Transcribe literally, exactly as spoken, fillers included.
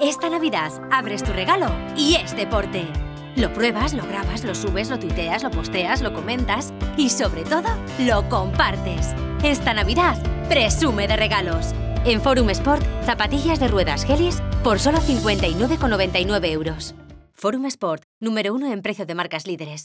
Esta Navidad abres tu regalo y es deporte. Lo pruebas, lo grabas, lo subes, lo tuiteas, lo posteas, lo comentas y, sobre todo, lo compartes. Esta Navidad presume de regalos. En Forum Sport, zapatillas de ruedas Heelys por solo cincuenta y nueve con noventa y nueve euros. Forum Sport, número uno en precio de marcas líderes.